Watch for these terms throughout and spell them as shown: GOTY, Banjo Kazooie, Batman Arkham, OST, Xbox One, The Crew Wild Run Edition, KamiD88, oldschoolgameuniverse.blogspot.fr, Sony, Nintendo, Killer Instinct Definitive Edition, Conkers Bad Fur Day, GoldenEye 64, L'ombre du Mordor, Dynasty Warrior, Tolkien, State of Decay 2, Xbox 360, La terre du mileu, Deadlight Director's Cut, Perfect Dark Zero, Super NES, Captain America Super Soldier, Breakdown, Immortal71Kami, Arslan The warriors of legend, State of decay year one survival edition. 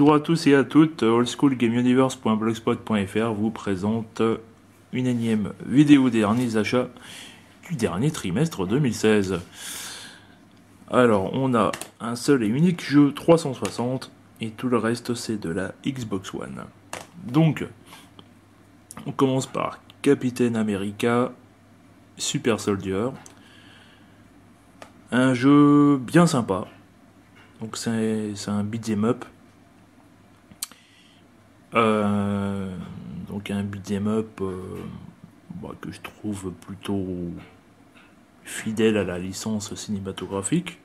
Bonjour à tous et à toutes, oldschoolgameuniverse.blogspot.fr vous présente une énième vidéo des derniers achats du dernier trimestre 2016. Alors on a un seul et unique jeu 360 et tout le reste c'est de la Xbox One. Donc on commence par Captain America Super Soldier. Un jeu bien sympa. Donc c'est un beat'em up. Donc un beat'em up que je trouve plutôt fidèle à la licence cinématographique.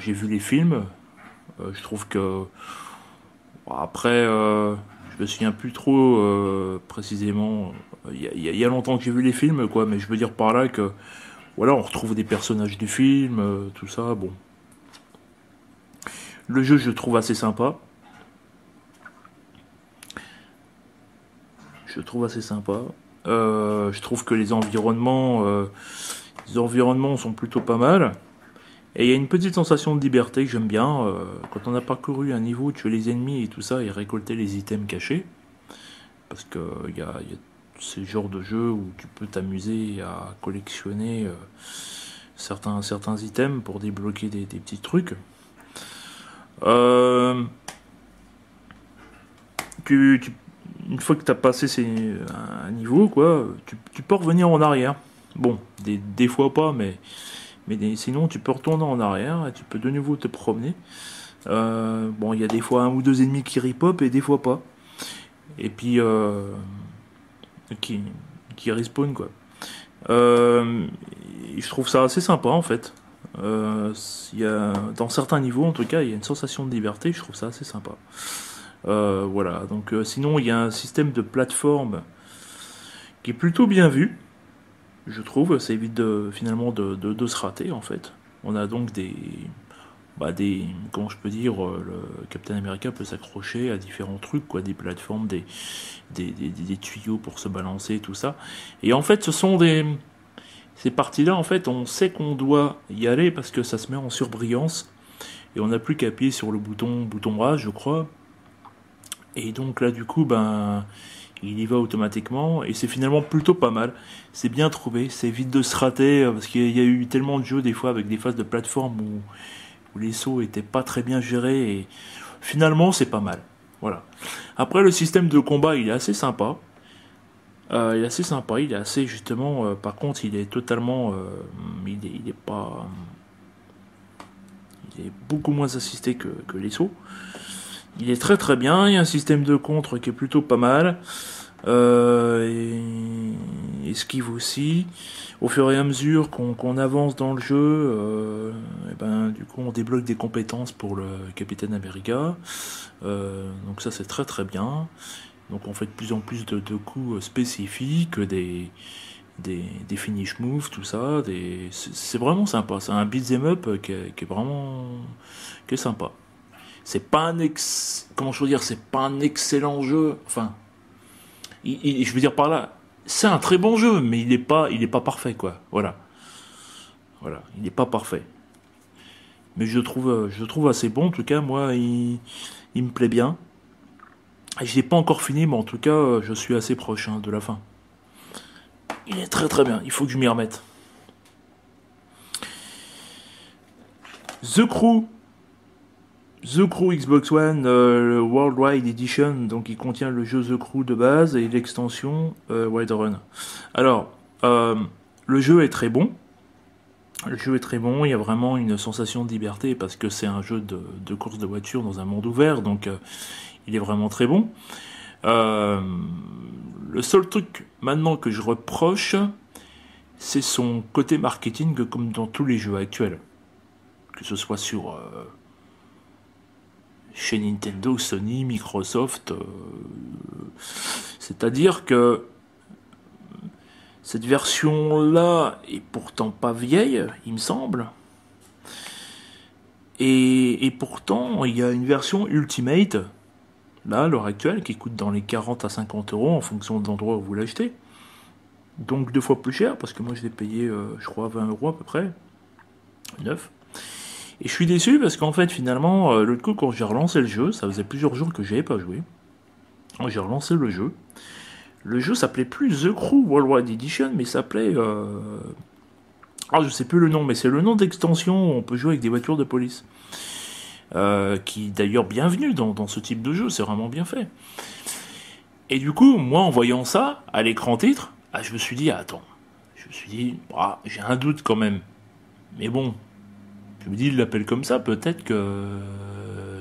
J'ai vu les films. Je trouve que je me souviens plus trop précisément. Il y a longtemps que j'ai vu les films, quoi. Mais je veux dire par là que voilà, on retrouve des personnages du film, tout ça. Bon, le jeu je le trouve assez sympa. Je trouve que les environnements sont plutôt pas mal. Et il y a une petite sensation de liberté que j'aime bien. Quand on a parcouru un niveau, tuer les ennemis et tout ça, et récolter les items cachés. Parce que y a ce genre de jeu où tu peux t'amuser à collectionner certains items pour débloquer des petits trucs. Une fois que tu as passé un niveau, quoi, tu peux revenir en arrière. Bon, des fois pas, mais sinon tu peux retourner en arrière et tu peux de nouveau te promener. Bon, il y a des fois un ou deux ennemis qui ripop et des fois pas. Et puis qui respawn, quoi. Je trouve ça assez sympa en fait. Dans certains niveaux, en tout cas, il y a une sensation de liberté, je trouve ça assez sympa. Voilà, donc sinon il y a un système de plateforme qui est plutôt bien vu, je trouve. Ça évite finalement de se rater en fait. On a donc des comment je peux dire, le Captain America peut s'accrocher à différents trucs, quoi, des plateformes, des tuyaux pour se balancer, tout ça. Et en fait, ces parties-là, en fait, on sait qu'on doit y aller parce que ça se met en surbrillance et on n'a plus qu'à appuyer sur le bouton A, je crois. Et donc là du coup il y va automatiquement et c'est finalement plutôt pas mal. C'est bien trouvé, ça évite de se rater parce qu'il y a eu tellement de jeux des fois avec des phases de plateforme où les sauts étaient pas très bien gérés et finalement c'est pas mal. Voilà. Après le système de combat il est assez sympa. Par contre il est totalement il est beaucoup moins assisté que les sauts. Il est très très bien, il y a un système de contre qui est plutôt pas mal, et esquive aussi. Au fur et à mesure qu'on avance dans le jeu, du coup on débloque des compétences pour le Capitaine America, donc ça c'est très très bien. Donc on fait de plus en plus de coups spécifiques, des finish moves, tout ça, c'est vraiment sympa, c'est un beat'em up qui est sympa. C'est pas un excellent jeu. Enfin, je veux dire par là, c'est un très bon jeu, mais il est pas parfait, quoi. Voilà, il n'est pas parfait. Mais je le trouve assez bon. En tout cas, moi, il me plaît bien. Et je l'ai pas encore fini, mais en tout cas, je suis assez proche de la fin. Il est très très bien. Il faut que je m'y remette. The Crew Xbox One Worldwide Edition, donc il contient le jeu The Crew de base et l'extension Wild Run. Alors, le jeu est très bon. Il y a vraiment une sensation de liberté parce que c'est un jeu de course de voiture dans un monde ouvert, donc il est vraiment très bon. Le seul truc maintenant que je reproche, c'est son côté marketing comme dans tous les jeux actuels. Que ce soit chez Nintendo, Sony, Microsoft, c'est-à-dire que cette version-là est pourtant pas vieille, il me semble, et pourtant il y a une version Ultimate, là, à l'heure actuelle, qui coûte dans les 40 à 50 euros en fonction de l'endroit où vous l'achetez, donc 2 fois plus cher, parce que moi je l'ai payé, je crois, 20 euros à peu près, 9. Et je suis déçu parce qu'en fait, finalement, l'autre coup, quand j'ai relancé le jeu, ça faisait plusieurs jours que j'avais pas joué. J'ai relancé le jeu. Le jeu s'appelait plus The Crew Wild Run Edition, mais s'appelait... je sais plus le nom, mais c'est le nom d'extension où on peut jouer avec des voitures de police. Qui d'ailleurs, bienvenue dans ce type de jeu, c'est vraiment bien fait. Et du coup, moi, en voyant ça, à l'écran titre, je me suis dit, j'ai un doute quand même. Mais bon, je me dis, il l'appelle comme ça, peut-être que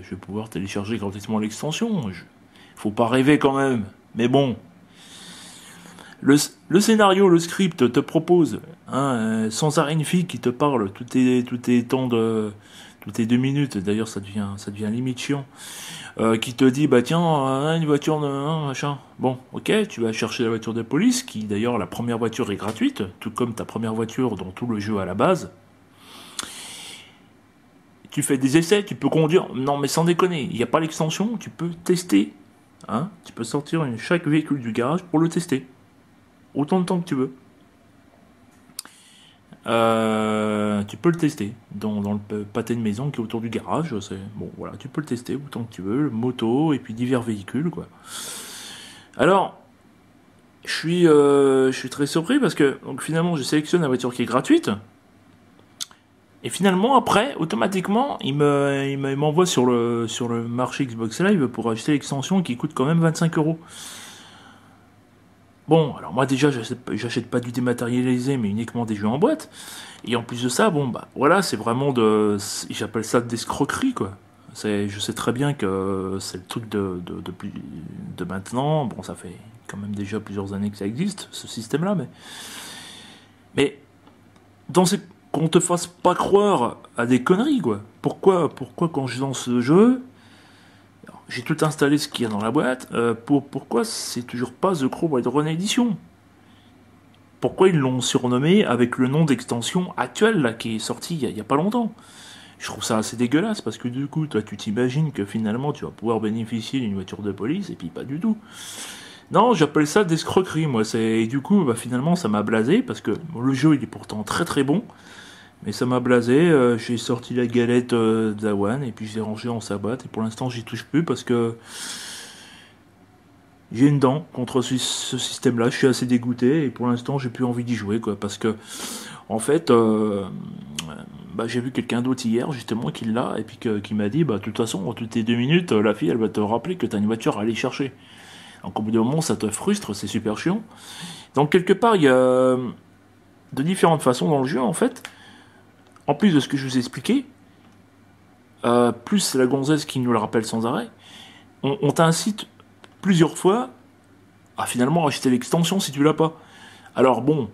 je vais pouvoir télécharger gratuitement l'extension. Faut pas rêver quand même, mais bon. Le scénario, le script te propose, sans arrêt une fille qui te parle toutes les 2 minutes, d'ailleurs ça devient limite chiant, qui te dit, bah tiens, une voiture de... machin. Bon, ok, tu vas chercher la voiture de police, qui d'ailleurs, la première voiture est gratuite, tout comme ta première voiture dans tout le jeu à la base. Tu fais des essais, tu peux conduire... Non, mais sans déconner, il n'y a pas l'extension, tu peux tester. Tu peux sortir chaque véhicule du garage pour le tester. Autant de temps que tu veux. Tu peux le tester dans le pâté de maison qui est autour du garage. Bon, voilà, tu peux le tester autant que tu veux. Moto et puis divers véhicules, quoi. Alors, je suis très surpris parce que donc, finalement, je sélectionne la voiture qui est gratuite. Et finalement, après, automatiquement, il m'envoie sur le marché Xbox Live pour acheter l'extension qui coûte quand même 25 €. Bon, alors moi déjà, j'achète pas du dématérialisé, mais uniquement des jeux en boîte. Et en plus de ça, bon, bah voilà, c'est vraiment j'appelle ça des escroqueries, quoi. Je sais très bien que c'est le truc de maintenant. Bon, ça fait quand même déjà plusieurs années que ça existe, ce système-là, mais qu'on te fasse pas croire à des conneries, quoi. Pourquoi quand je lance le jeu... J'ai tout installé ce qu'il y a dans la boîte. Pourquoi c'est toujours pas The Crew Wild Run Edition? Pourquoi ils l'ont surnommé avec le nom d'extension actuel là, qui est sorti il n'y a pas longtemps? Je trouve ça assez dégueulasse parce que du coup, toi, tu t'imagines que finalement tu vas pouvoir bénéficier d'une voiture de police et puis pas du tout. Non, j'appelle ça des escroqueries, moi. Et du coup, bah, finalement, ça m'a blasé parce que le jeu il est pourtant très très bon. Mais ça m'a blasé, j'ai sorti la galette d'Awan et puis je l'ai rangée en sa boîte. Et pour l'instant, j'y touche plus parce que j'ai une dent contre ce système-là. Je suis assez dégoûté et pour l'instant, j'ai plus envie d'y jouer, quoi. Parce que, en fait, j'ai vu quelqu'un d'autre hier, justement, qui l'a et puis qui m'a dit, bah, de toute façon, en toutes les 2 minutes, la fille, elle va te rappeler que tu as une voiture à aller chercher. Donc, au bout d'un moment, ça te frustre, c'est super chiant. Donc, quelque part, il y a de différentes façons dans le jeu, en fait. En plus de ce que je vous ai expliqué, plus la gonzesse qui nous le rappelle sans arrêt, on t'incite plusieurs fois à finalement acheter l'extension si tu l'as pas. Alors bon,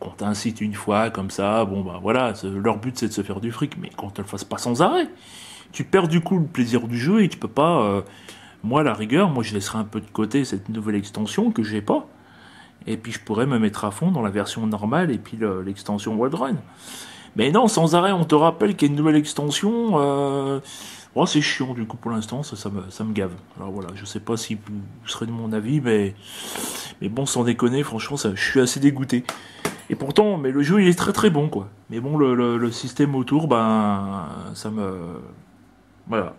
qu'on t'incite une fois comme ça, bon bah voilà, leur but c'est de se faire du fric, mais qu'on te le fasse pas sans arrêt. Tu perds du coup le plaisir du jeu et tu peux pas... moi, à la rigueur, je laisserai un peu de côté cette nouvelle extension que j'ai pas. Et puis je pourrais me mettre à fond dans la version normale et puis l'extension Wild Run. Mais non, sans arrêt, on te rappelle qu'il y a une nouvelle extension. C'est chiant, du coup, pour l'instant, ça me gave. Alors voilà, je sais pas si vous serez de mon avis, mais bon, sans déconner, franchement, je suis assez dégoûté. Et pourtant, mais le jeu, il est très très bon, quoi. Mais bon, le système autour, ça me... Voilà,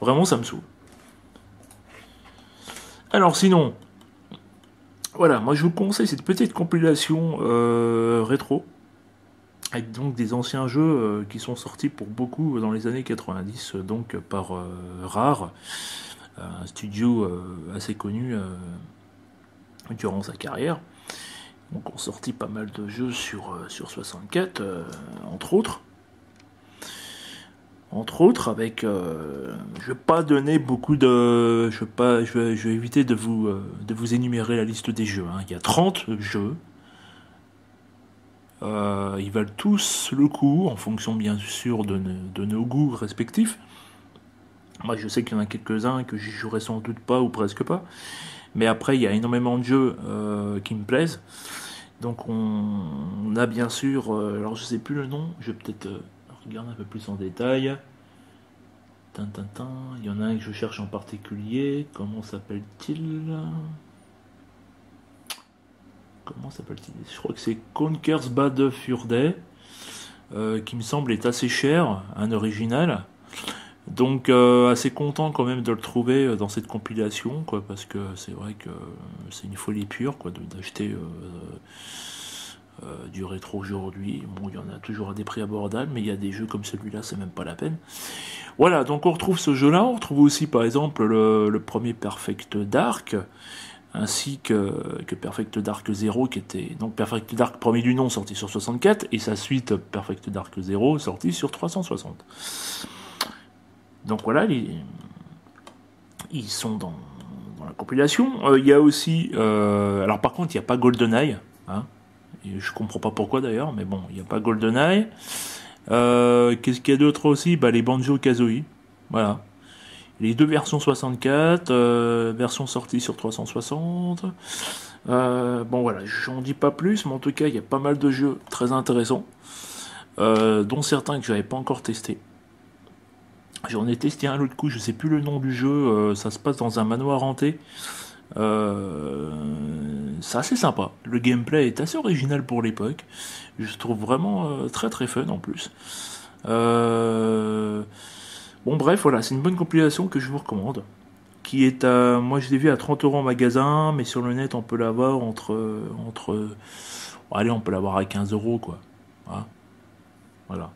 Vraiment, ça me saoule. Alors sinon... Voilà, moi je vous conseille cette petite compilation rétro, avec donc des anciens jeux qui sont sortis pour beaucoup dans les années 90, donc par Rare, un studio assez connu durant sa carrière. Donc on sortit pas mal de jeux sur 64, entre autres avec je vais éviter de vous énumérer la liste des jeux, Il y a 30 jeux, ils valent tous le coup en fonction bien sûr de nos goûts respectifs. Moi je sais qu'il y en a quelques-uns que j'y jouerai sans doute pas ou presque pas, mais après il y a énormément de jeux qui me plaisent. Donc on a bien sûr alors je sais plus le nom, je vais peut-être regarde un peu plus en détail. Il y en a un que je cherche en particulier. Comment s'appelle-t-il? Je crois que c'est Conkers Bad Fur Day. qui me semble est assez cher, un original. Donc assez content quand même de le trouver dans cette compilation, quoi, parce que c'est vrai que c'est une folie pure, quoi, d'acheter du rétro aujourd'hui. Bon, il y en a toujours à des prix abordables, mais il y a des jeux comme celui-là, c'est même pas la peine. Voilà, donc on retrouve ce jeu-là, on retrouve aussi par exemple le premier Perfect Dark, ainsi que Perfect Dark Zero, qui était donc Perfect Dark premier du nom sorti sur 64, et sa suite Perfect Dark Zero sorti sur 360. Donc voilà, ils sont dans la compilation. Il y a aussi... alors par contre, il n'y a pas GoldenEye. Hein, et je ne comprends pas pourquoi d'ailleurs, mais bon, il n'y a pas GoldenEye. Qu'est-ce qu'il y a d'autre aussi? Bah, les Banjo Kazooie. Voilà. Les deux versions 64, version sortie sur 360. Bon voilà, j'en dis pas plus, mais en tout cas, il y a pas mal de jeux très intéressants, dont certains que je n'avais pas encore testés. J'en ai testé un l'autre coup, je sais plus le nom du jeu, ça se passe dans un manoir hanté. C'est assez sympa, le gameplay est assez original pour l'époque, je trouve vraiment très très fun en plus. Bon bref, voilà, c'est une bonne compilation que je vous recommande, qui est à, moi je l'ai vu à 30 € en magasin, mais sur le net on peut l'avoir allez, on peut l'avoir à 15 € quoi, hein, voilà.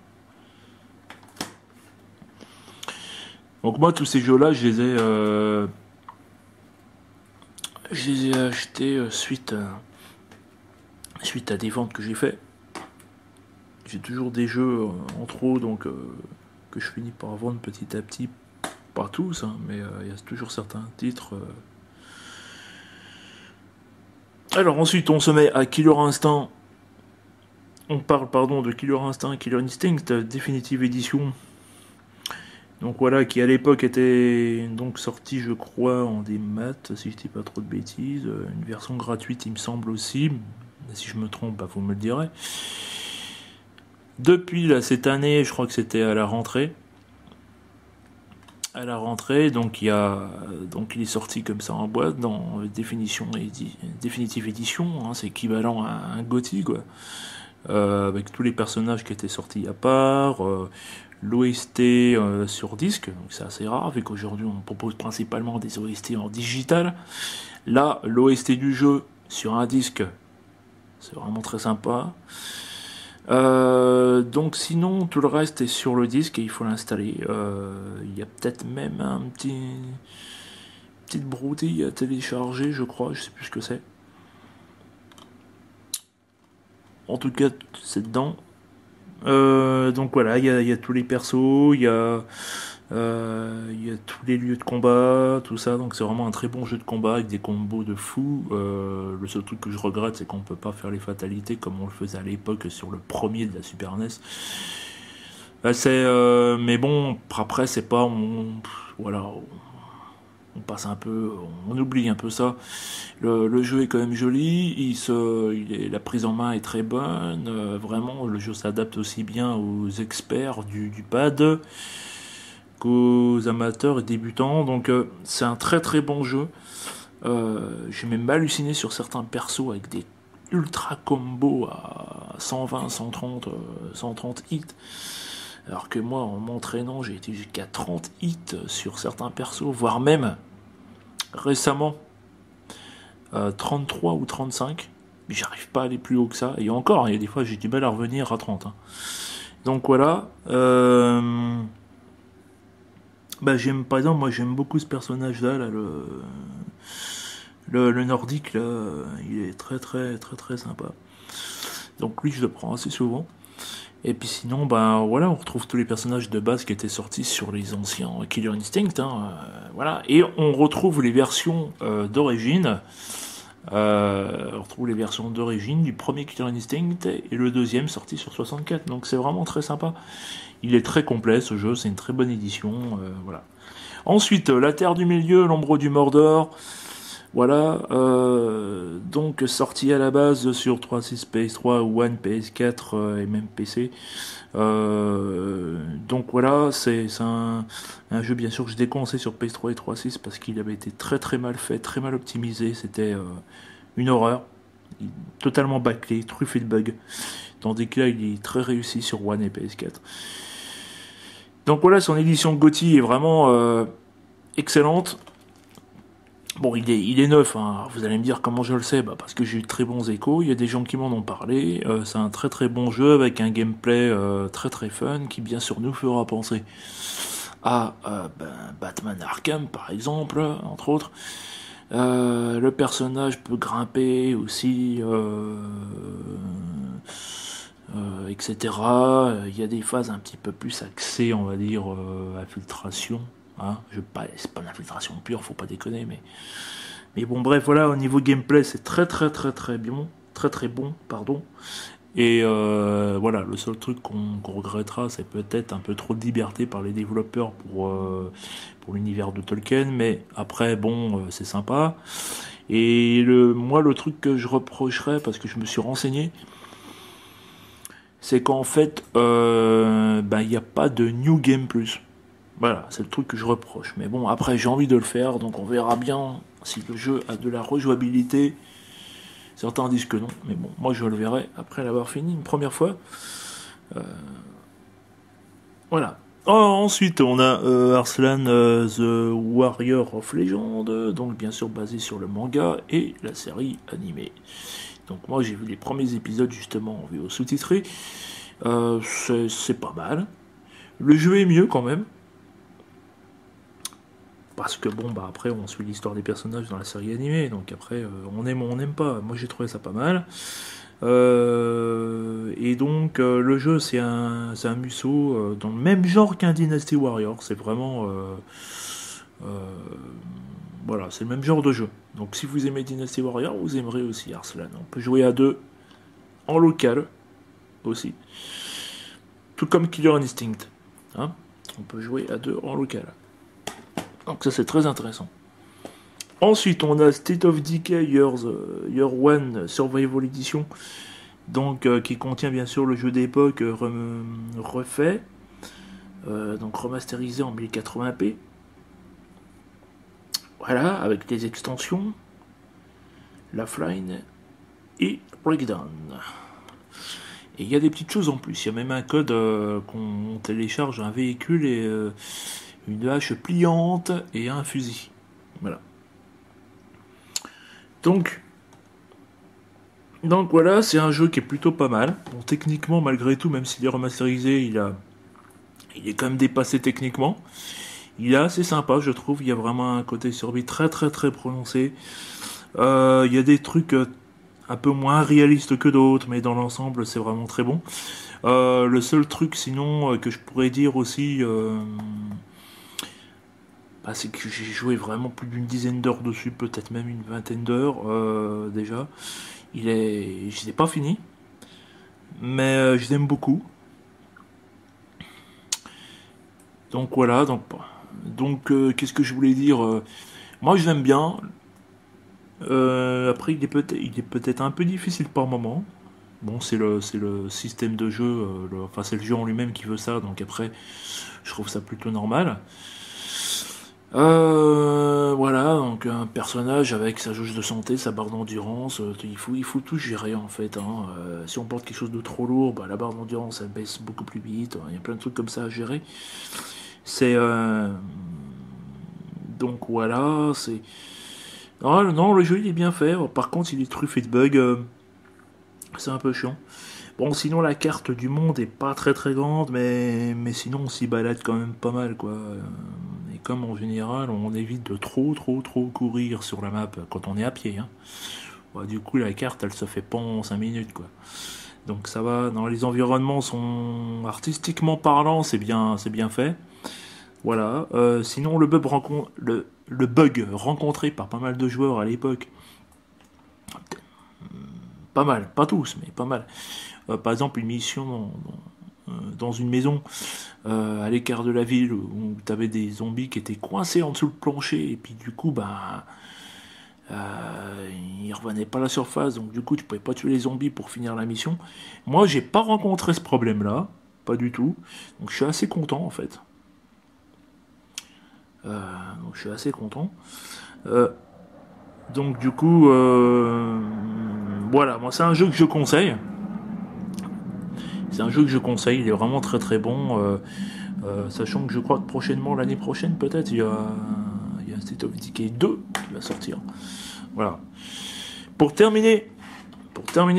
Donc moi tous ces jeux-là, je les ai achetés suite à des ventes que j'ai fait. J'ai toujours des jeux en trop, donc que je finis par vendre petit à petit, pas tous, hein, mais il y a toujours certains titres. Alors ensuite on se met à Killer Instinct. On parle pardon de Killer Instinct, Killer Instinct Definitive Edition. Donc voilà, qui à l'époque était donc sorti, je crois, en démat, si je dis pas trop de bêtises. Une version gratuite, il me semble aussi. Si je me trompe, bah, vous me le direz. Depuis là, cette année, je crois que c'était à la rentrée. À la rentrée, donc il est sorti comme ça en boîte dans Definitive Edition. Hein, c'est équivalent à un GOTY, quoi. Avec tous les personnages qui étaient sortis à part. L'OST sur disque, donc c'est assez rare, vu qu'aujourd'hui on propose principalement des OST en digital. Là, l'OST du jeu sur un disque, c'est vraiment très sympa. Donc sinon, tout le reste est sur le disque et il faut l'installer. Il y a peut-être même une petite broutille à télécharger, je crois, je sais plus ce que c'est. En tout cas, c'est dedans. Donc voilà, il y a tous les persos, il y a tous les lieux de combat, tout ça, donc c'est vraiment un très bon jeu de combat avec des combos de fou. Le seul truc que je regrette, c'est qu'on peut pas faire les fatalités comme on le faisait à l'époque sur le premier de la Super NES. Là, mais bon, après c'est pas, voilà, on passe un peu, on oublie un peu ça. Le jeu est quand même joli, la prise en main est très bonne, vraiment le jeu s'adapte aussi bien aux experts du pad qu'aux amateurs et débutants, donc c'est un très très bon jeu. J'ai même halluciné sur certains persos avec des ultra combos à 120, 130, 130 hits. Alors que moi, en m'entraînant, j'ai été jusqu'à 30 hits sur certains persos, voire même récemment 33 ou 35. Mais j'arrive pas à aller plus haut que ça. Et encore, il y a des fois, j'ai du mal à revenir à 30. Hein. Donc voilà. Bah, par exemple, moi j'aime beaucoup ce personnage-là, là, le nordique. Là, il est très très très très sympa. Donc lui, je le prends assez souvent. Et puis sinon, ben voilà, on retrouve tous les personnages de base qui étaient sortis sur les anciens Killer Instinct, hein, voilà. Et on retrouve les versions d'origine, du premier Killer Instinct et le deuxième sorti sur 64. Donc c'est vraiment très sympa. Il est très complet ce jeu, c'est une très bonne édition, voilà. Ensuite, La Terre du Milieu, L'ombre du Mordor. Voilà, donc sorti à la base sur 3.6, PS3, One, PS4 et même PC. Donc voilà, c'est un jeu bien sûr que je déconseille sur PS3 et 3.6 parce qu'il avait été très très mal fait, très mal optimisé, c'était une horreur. Il est totalement bâclé, truffé de bugs. Tandis que là, il est très réussi sur One et PS4. Donc voilà, son édition GOTY est vraiment excellente. Bon, il est neuf, hein. Vous allez me dire comment je le sais, bah parce que j'ai eu de très bons échos, il y a des gens qui m'en ont parlé, c'est un très très bon jeu avec un gameplay très très fun qui bien sûr nous fera penser à Batman Arkham par exemple, entre autres. Le personnage peut grimper aussi, etc. Il y a des phases un petit peu plus axées, on va dire, infiltration. Hein, c'est pas de l'infiltration pure, faut pas déconner, mais bon, bref, voilà, au niveau gameplay, c'est très très bon, pardon, et voilà, le seul truc qu'on regrettera, c'est peut-être un peu trop de liberté par les développeurs pour l'univers de Tolkien, mais après, bon, c'est sympa, et moi, le truc que je reprocherais, parce que je me suis renseigné, c'est qu'en fait, il n'y a pas de New Game Plus. Voilà, c'est le truc que je reproche. Mais bon, après, j'ai envie de le faire, donc on verra bien si le jeu a de la rejouabilité. Certains disent que non, mais bon, moi je le verrai après l'avoir fini une première fois. Voilà. Oh, ensuite, on a Arslan The Warrior of Legend, donc bien sûr basé sur le manga et la série animée. Donc moi, j'ai vu les premiers épisodes, justement, en VO sous-titré. C'est pas mal. Le jeu est mieux, quand même. Parce que bon, bah après on suit l'histoire des personnages dans la série animée, donc après on aime ou on n'aime pas. Moi j'ai trouvé ça pas mal. Et donc le jeu c'est un musso dans le même genre qu'un Dynasty Warrior. C'est vraiment... voilà, c'est le même genre de jeu. Donc si vous aimez Dynasty Warrior, vous aimerez aussi Arslan. On peut jouer à deux en local aussi. Tout comme Killer Instinct. Hein, on peut jouer à deux en local. Donc ça c'est très intéressant. Ensuite on a State of Decay Year One Survival Edition, donc qui contient bien sûr le jeu d'époque refait, donc remasterisé en 1080p. Voilà, avec les extensions, Lifeline et Breakdown. Et il y a des petites choses en plus. Il y a même un code qu'on télécharge un véhicule et une hache pliante et un fusil. Voilà. Donc voilà, c'est un jeu qui est plutôt pas mal. Bon, techniquement, malgré tout, même s'il est remasterisé, il est quand même dépassé techniquement. Il est assez sympa, je trouve. Il y a vraiment un côté survie très très très prononcé. Il y a des trucs un peu moins réalistes que d'autres, mais dans l'ensemble, c'est vraiment très bon. Le seul truc, sinon, que je pourrais dire aussi... c'est que j'ai joué vraiment plus d'une dizaine d'heures dessus, peut-être même une vingtaine d'heures déjà. Je ne l'ai pas fini, mais je l'aime beaucoup. Donc voilà, qu'est-ce que je voulais dire, moi je l'aime bien. Après il est peut-être un peu difficile par moment. Bon, c'est le système de jeu, c'est le jeu en lui-même qui veut ça, donc après je trouve ça plutôt normal. Voilà, donc un personnage avec sa jauge de santé, sa barre d'endurance, il faut tout gérer en fait, hein. Si on porte quelque chose de trop lourd, bah, la barre d'endurance elle baisse beaucoup plus vite, il y a plein de trucs comme ça à gérer. Donc voilà, c'est... Ah, non, le jeu il est bien fait, par contre il est truffé de bugs, c'est un peu chiant. Bon, sinon la carte du monde est pas très très grande, mais sinon on s'y balade quand même pas mal, quoi. Et comme en général on évite de trop courir sur la map quand on est à pied, hein. Bah, du coup la carte elle se fait pas en 5 minutes, quoi. Donc ça va, non, les environnements sont artistiquement parlant, c'est bien fait. Voilà, sinon le bug rencontré par pas mal de joueurs à l'époque, pas mal, pas tous, mais pas mal. Par exemple, une mission dans une maison à l'écart de la ville où tu avais des zombies qui étaient coincés en dessous le plancher, et puis du coup, ils revenaient pas à la surface, donc du coup, tu pouvais pas tuer les zombies pour finir la mission. Moi, j'ai pas rencontré ce problème-là, pas du tout, donc je suis assez content en fait. Donc du coup, Voilà, moi c'est un jeu que je conseille. C'est un jeu que je conseille, il est vraiment très très bon. Sachant que je crois que prochainement, l'année prochaine peut-être, il y a State of Decay 2 qui va sortir. Voilà. Pour terminer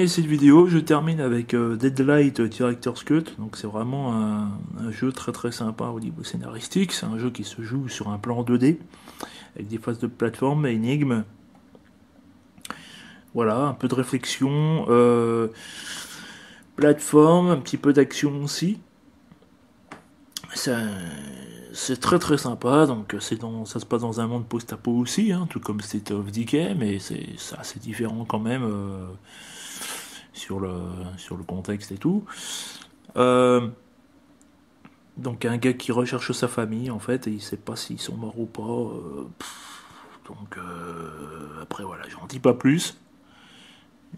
cette vidéo, je termine avec Deadlight Director's Cut. Donc c'est vraiment un jeu très très sympa au niveau scénaristique. C'est un jeu qui se joue sur un plan 2D, avec des phases de plateforme, énigmes. Voilà, un peu de réflexion, plateforme, un petit peu d'action aussi. C'est très très sympa, donc ça se passe dans un monde post-apo aussi, hein, tout comme State of Decay, mais c'est assez différent quand même sur le contexte et tout. Donc un gars qui recherche sa famille en fait, et il sait pas s'ils sont morts ou pas, après voilà, j'en dis pas plus,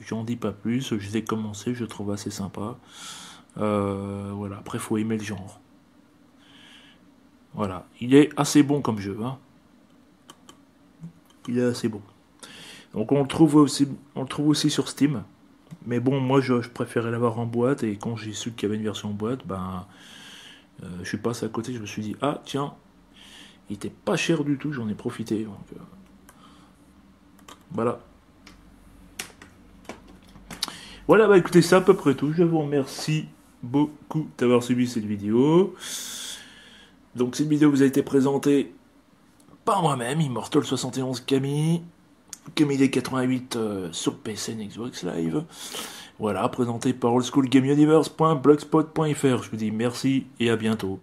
je les ai commencé, je trouve assez sympa, voilà, après faut aimer le genre. Voilà, il est assez bon comme jeu, hein. Il est assez bon. Donc on le trouve aussi sur Steam. Mais bon, moi je préférais l'avoir en boîte, et quand j'ai su qu'il y avait une version en boîte, ben je suis passé à côté, je me suis dit, ah tiens, il était pas cher du tout, j'en ai profité. Donc, voilà. Voilà, bah écoutez, c'est à peu près tout. Je vous remercie beaucoup d'avoir suivi cette vidéo. Donc cette vidéo vous a été présentée par moi-même, Immortal71Kami, KamiD88 sur PC et Xbox Live. Voilà, présenté par oldschoolgameuniverse.blogspot.fr. Je vous dis merci et à bientôt.